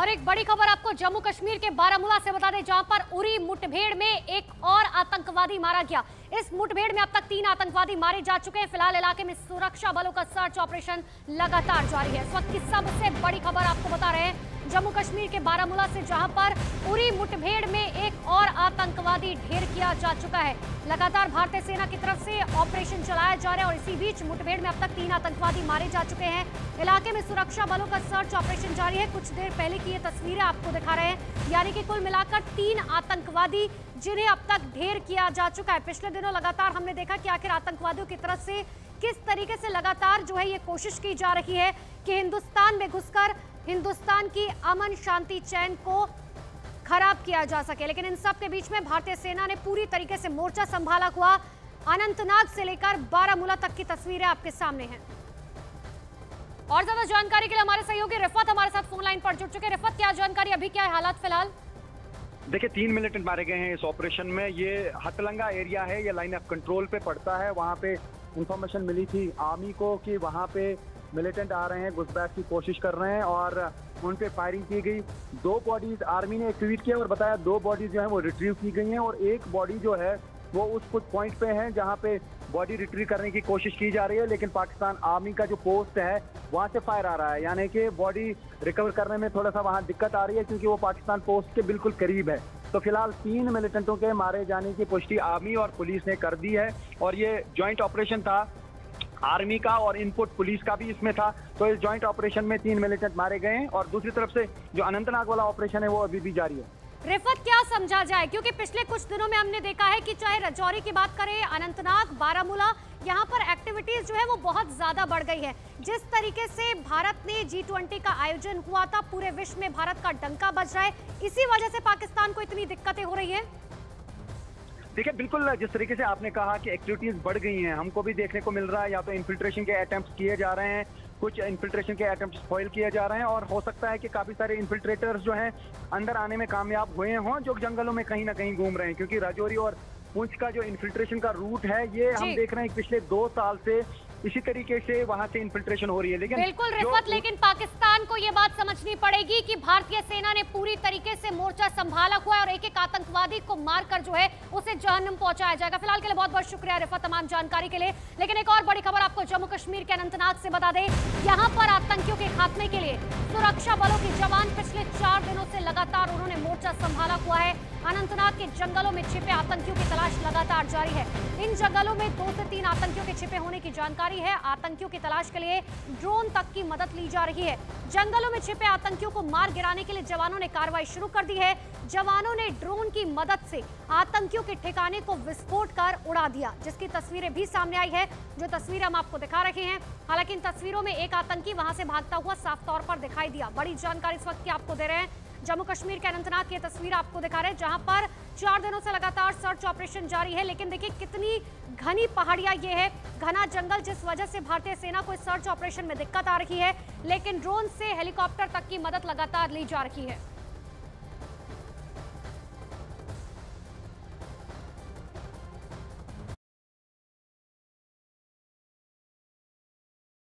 और एक बड़ी खबर आपको जम्मू कश्मीर के बारामूला से बता दें, जहां पर उरी मुठभेड़ में एक और आतंकवादी मारा गया। इस मुठभेड़ में अब तक 3 आतंकवादी मारे जा चुके हैं। फिलहाल इलाके में सुरक्षा बलों का सर्च ऑपरेशन लगातार जारी है। इस वक्त की सबसे बड़ी खबर आपको बता रहे हैं जम्मू कश्मीर के बारामूला से, जहां पर उरी मुठभेड़ में एक और आतंकवादी ढेर किया जा चुका है। लगातार भारतीय सेना की तरफ से ऑपरेशन चलाया जा रहा है और इसी बीच मुठभेड़ में अब तक 3 आतंकवादी मारे जा चुके हैं। इलाके में सुरक्षा बलों का सर्च ऑपरेशन जारी है। कुछ देर पहले की ये तस्वीरें आपको दिखा रहे हैं, यानी कि कुल मिलाकर 3 आतंकवादी जिन्हें अब तक ढेर किया जा चुका है। पिछले दिनों लगातार हमने देखा कि आखिर आतंकवादियों की तरफ से किस तरीके से लगातार जो है ये कोशिश की जा रही है कि हिंदुस्तान में घुसकर हिंदुस्तान की अमन शांति चैन को खराब किया जा सके। लेकिन इन सब के बीच में भारतीय सेना ने पूरी तरीके से मोर्चा संभाला हुआ। अनंतनाग से लेकर बारामूला तक की तस्वीरें आपके सामने हैं। और ज्यादा जानकारी के लिए हमारे सहयोगी रिफ़त हमारे साथ फोन लाइन पर जुड़ चुके हैं। रिफ़त, क्या जानकारी अभी, क्या है हालात फिलहाल? देखिए, 3 मिलिटेंट मारे गए हैं इस ऑपरेशन में। ये हथलंगा एरिया है, ये लाइन ऑफ कंट्रोल पे पड़ता है। वहाँ पे इंफॉर्मेशन मिली थी आर्मी को कि वहाँ पे मिलिटेंट आ रहे हैं, घुसपैठ की कोशिश कर रहे हैं और उन पे फायरिंग की गई। 2 बॉडीज आर्मी ने एक्टिवेट किया और बताया 2 बॉडीज जो है वो रिट्रीव की गई हैं और एक बॉडी जो है वो उस कुछ पॉइंट पे है जहाँ पे बॉडी रिट्रीव करने की कोशिश की जा रही है, लेकिन पाकिस्तान आर्मी का जो पोस्ट है वहाँ से फायर आ रहा है। यानी कि बॉडी रिकवर करने में थोड़ा सा वहाँ दिक्कत आ रही है क्योंकि वो पाकिस्तान पोस्ट के बिल्कुल करीब है। तो फिलहाल 3 मिलिटेंटों के मारे जाने की पुष्टि आर्मी और पुलिस ने कर दी है और ये ज्वाइंट ऑपरेशन था आर्मी का और इनपुट पुलिस का भी इसमें था। तो इस ज्वाइंट ऑपरेशन में 3 मिलिटेंट मारे गए हैं और दूसरी तरफ से जो अनंतनाग वाला ऑपरेशन है वो अभी भी जारी है। रिफ़त, क्या समझा जाए, क्योंकि पिछले कुछ दिनों में हमने देखा है कि चाहे राजौरी की बात करें, अनंतनाग, बारामूला, यहाँ पर एक्टिविटीज जो है वो बहुत ज्यादा बढ़ गई है। जिस तरीके से भारत ने G20 का आयोजन हुआ था, पूरे विश्व में भारत का डंका बज रहा है, इसी वजह से पाकिस्तान को इतनी दिक्कतें हो रही है। देखिए, बिल्कुल जिस तरीके से आपने कहा कि एक्टिविटीज़ बढ़ गई हैं, हमको भी देखने को मिल रहा है। या तो इन्फिल्ट्रेशन के अटैम्प्ट किए जा रहे हैं, कुछ इन्फिल्ट्रेशन के अटैम्प्ट फॉइल किए जा रहे हैं और हो सकता है कि काफ़ी सारे इन्फिल्ट्रेटर्स जो हैं अंदर आने में कामयाब हुए हों, जो जंगलों में कहीं ना कहीं घूम रहे हैं। क्योंकि राजौरी और पूंछ का जो इन्फिल्ट्रेशन का रूट है, ये हम देख रहे हैं पिछले 2 साल से इसी तरीके से वहाँ से इन्फिल्ट्रेशन हो रही है। लेकिन बिल्कुल रिफ़त, लेकिन पाकिस्तान को ये बात समझनी पड़ेगी कि भारतीय सेना ने पूरी तरीके से मोर्चा संभाला हुआ है और एक एक आतंकवादी को मारकर जो है उसे जहन्नुम पहुंचाया जाएगा। फिलहाल के लिए बहुत बहुत शुक्रिया रिफ़त तमाम जानकारी के लिए। लेकिन एक और बड़ी खबर आपको जम्मू कश्मीर के अनंतनाग से बता दें, यहाँ पर आतंकियों के खात्मे के लिए सुरक्षा बलों के जवान पिछले 4 दिनों से लगातार उन्होंने मोर्चा संभाला हुआ है। अनंतनाग के जंगलों में छिपे आतंकियों की तलाश लगातार जारी है। इन जंगलों में 2 से 3 आतंकियों के छिपे होने की जानकारी है। आतंकियों की तलाश के लिए ड्रोन तक की मदद ली जा रही है। जंगलों में छिपे आतंकियों को मार गिराने के लिए जवानों ने कार्रवाई शुरू कर दी है। जवानों ने ड्रोन की मदद से आतंकियों के ठिकाने को विस्फोट कर उड़ा दिया, जिसकी तस्वीरें भी सामने आई है, जो तस्वीरें हम आपको दिखा रहे हैं। हालांकि इन तस्वीरों में एक आतंकी वहां से भागता हुआ साफ तौर पर दिखाई दिया। बड़ी जानकारी इस वक्त की आपको दे रहे हैं जम्मू कश्मीर के अनंतनाग की तस्वीर आपको दिखा रहे हैं, जहां पर 4 दिनों से लगातार सर्च ऑपरेशन जारी है। लेकिन देखिए कितनी घनी पहाड़ियां ये है, घना जंगल, जिस वजह से भारतीय सेना को इस सर्च ऑपरेशन में दिक्कत आ रही है। लेकिन ड्रोन से हेलीकॉप्टर तक की मदद लगातार ली जा रही है।